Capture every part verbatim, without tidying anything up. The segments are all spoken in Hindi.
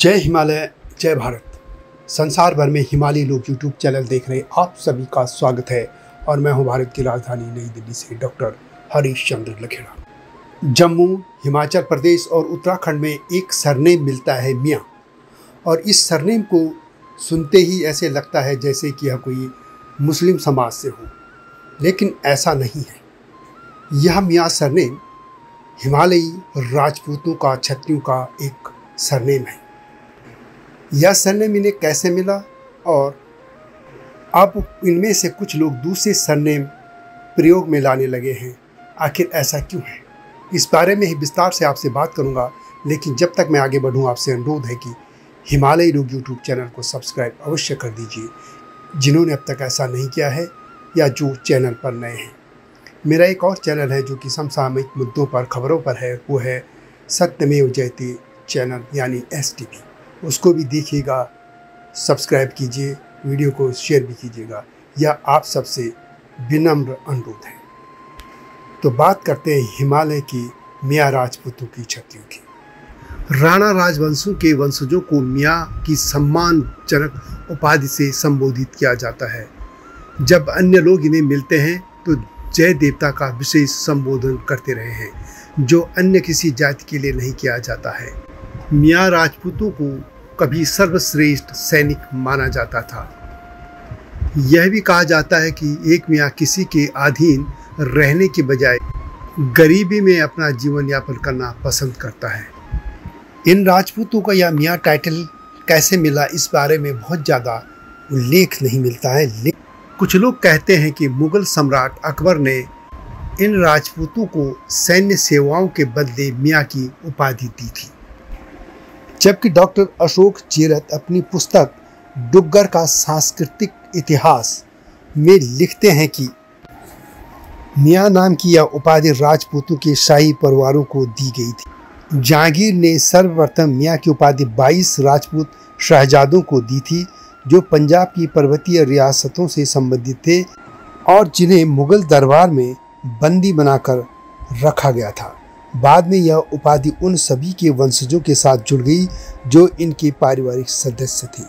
जय हिमालय जय भारत। संसार भर में हिमालय लोग यूट्यूब चैनल देख रहे आप सभी का स्वागत है और मैं हूं भारत की राजधानी नई दिल्ली से डॉक्टर हरीश चंद्र लखेड़ा। जम्मू, हिमाचल प्रदेश और उत्तराखंड में एक सरनेम मिलता है मियाँ, और इस सरनेम को सुनते ही ऐसे लगता है जैसे कि यह कोई मुस्लिम समाज से हो, लेकिन ऐसा नहीं है। यह मियाँ सरनेम हिमालयी राजपूतों का, क्षत्रियों का एक सरनेम है। यह सरनेम इन्हें कैसे मिला और अब इनमें से कुछ लोग दूसरे सरनेम प्रयोग में लाने लगे हैं, आखिर ऐसा क्यों है, इस बारे में ही विस्तार से आपसे बात करूंगा। लेकिन जब तक मैं आगे बढ़ूं, आपसे अनुरोध है कि हिमालय लोग यूट्यूब चैनल को सब्सक्राइब अवश्य कर दीजिए जिन्होंने अब तक ऐसा नहीं किया है या जो चैनल पर नए हैं। मेरा एक और चैनल है जो कि समसामयिक मुद्दों पर, खबरों पर है, वो है सत्यमेव जयती चैनल यानी एस टी वी। उसको भी देखिएगा, सब्सक्राइब कीजिए, वीडियो को शेयर भी कीजिएगा, यह आप सबसे विनम्र अनुरोध है। तो बात करते हैं हिमालय की मियाँ राजपूतों की, क्षत्रियों की। राणा राजवंशों के वंशजों को मियाँ की सम्मानजनक उपाधि से संबोधित किया जाता है। जब अन्य लोग इन्हें मिलते हैं तो जय देवता का विशेष संबोधन करते रहे हैं, जो अन्य किसी जाति के लिए नहीं किया जाता है। मियाँ राजपूतों को कभी सर्वश्रेष्ठ सैनिक माना जाता था। यह भी कहा जाता है कि एक मियाँ किसी के अधीन रहने के बजाय गरीबी में अपना जीवन यापन करना पसंद करता है। इन राजपूतों का यह मियाँ टाइटल कैसे मिला, इस बारे में बहुत ज़्यादा उल्लेख नहीं मिलता है। कुछ लोग कहते हैं कि मुग़ल सम्राट अकबर ने इन राजपूतों को सैन्य सेवाओं के बदले मियाँ की उपाधि दी थी, जबकि डॉक्टर अशोक चीरत अपनी पुस्तक डुग्गर का सांस्कृतिक इतिहास में लिखते हैं कि मियाँ नाम की यह उपाधि राजपूतों के शाही परिवारों को दी गई थी। जहांगीर ने सर्वप्रथम मियाँ की उपाधि बाईस राजपूत शहजादों को दी थी, जो पंजाब की पर्वतीय रियासतों से संबंधित थे और जिन्हें मुग़ल दरबार में बंदी बनाकर रखा गया था। बाद में यह उपाधि उन सभी के वंशजों के साथ जुड़ गई जो इनके पारिवारिक सदस्य थे।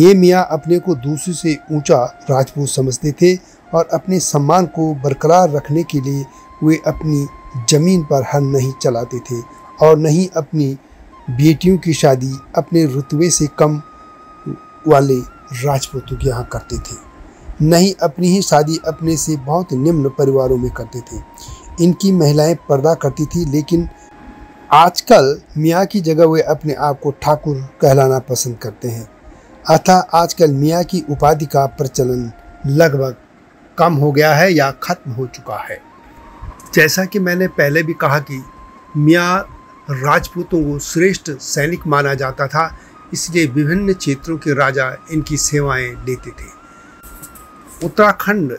ये मियाँ अपने को दूसरे से ऊंचा राजपूत समझते थे और अपने सम्मान को बरकरार रखने के लिए वे अपनी ज़मीन पर हल नहीं चलाते थे और न ही अपनी बेटियों की शादी अपने रुतबे से कम वाले राजपूतों के यहाँ करते थे, न ही अपनी ही शादी अपने से बहुत निम्न परिवारों में करते थे। इनकी महिलाएं पर्दा करती थी, लेकिन आजकल मियाँ की जगह वे अपने आप को ठाकुर कहलाना पसंद करते हैं। अतः आजकल मियाँ की उपाधि का प्रचलन लगभग कम हो गया है या खत्म हो चुका है। जैसा कि मैंने पहले भी कहा कि मियाँ राजपूतों को श्रेष्ठ सैनिक माना जाता था, इसलिए विभिन्न क्षेत्रों के राजा इनकी सेवाएं लेते थे। उत्तराखंड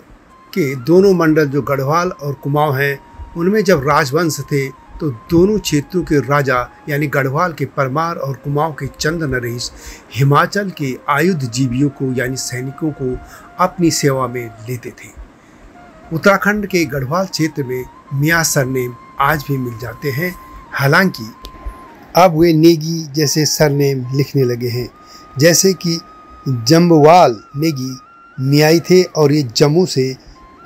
के दोनों मंडल जो गढ़वाल और कुमाऊं हैं, उनमें जब राजवंश थे तो दोनों क्षेत्रों के राजा यानी गढ़वाल के परमार और कुमाऊं के चंद्र नरेश हिमाचल के आयुध जीवियों को यानी सैनिकों को अपनी सेवा में लेते थे। उत्तराखंड के गढ़वाल क्षेत्र में मियाँ सरनेम आज भी मिल जाते हैं, हालांकि अब वे नेगी जैसे सरनेम लिखने लगे हैं, जैसे कि जम्बवाल नेगी मियाई थे और ये जम्मू से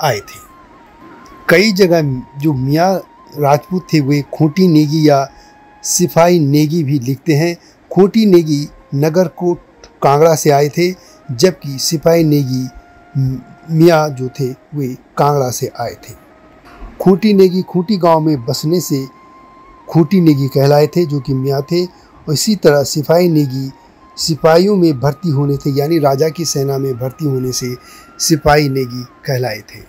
आए थे। कई जगह जो मियाँ राजपूत थे वे खोटी नेगी या सिफाई नेगी भी लिखते हैं। खोटी नेगी नगर कोट कांगड़ा से आए थे, जबकि सिफाई नेगी मियाँ जो थे वे कांगड़ा से आए थे। खूँटी नेगी खूँटी गांव में बसने से खूँटी नेगी कहलाए थे, जो कि मियाँ थे। और इसी तरह सिफाई नेगी सिपाहियों में भर्ती होने थे, यानी राजा की सेना में भर्ती होने से सिपाही नेगी कहलाए थे।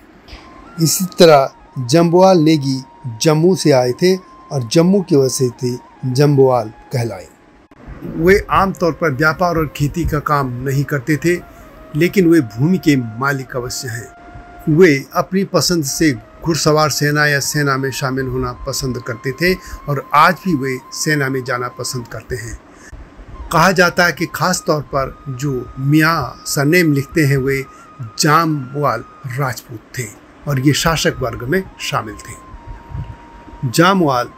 इसी तरह जम्बवाल नेगी जम्मू से आए थे और जम्मू के वसे थे जम्बवाल कहलाए। वे आमतौर पर व्यापार और खेती का काम नहीं करते थे, लेकिन वे भूमि के मालिक अवश्य हैं। वे अपनी पसंद से घुड़सवार सेना या सेना में शामिल होना पसंद करते थे और आज भी वे सेना में जाना पसंद करते हैं। कहा जाता है कि ख़ास तौर पर जो मियाँ सरनेम लिखते हैं वे जामवाल राजपूत थे और ये शासक वर्ग में शामिल थे। जामवाल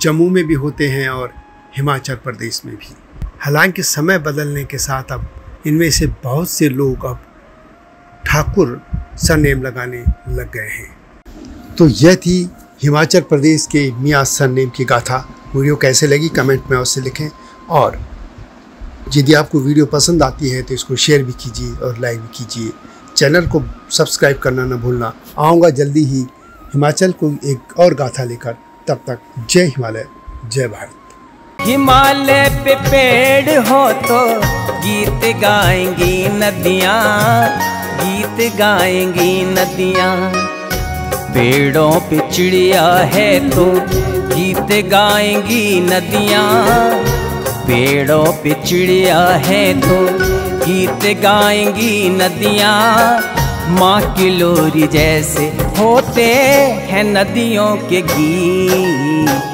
जम्मू में भी होते हैं और हिमाचल प्रदेश में भी। हालांकि समय बदलने के साथ अब इनमें से बहुत से लोग अब ठाकुर सरनेम लगाने लग गए हैं। तो यह थी हिमाचल प्रदेश के मियाँ सरनेम की गाथा। वीडियो कैसे लगी कमेंट में अवश्य लिखें, और यदि आपको वीडियो पसंद आती है तो इसको शेयर भी कीजिए और लाइक भी कीजिए। चैनल को सब्सक्राइब करना ना भूलना। आऊँगा जल्दी ही हिमाचल को एक और गाथा लेकर। तब तक जय हिमालय, जय भारत। हिमालय पे पेड़ हो तो गीत गाएंगी नदियाँ, गीत गाएंगी नदियाँ। पेड़ों पे चिड़िया है तो गीत गाएंगी नदियाँ, पेड़ों पे चिड़िया है तो गीत गाएंगी नदियाँ। माँ की लोरी जैसे होते हैं नदियों के गीत।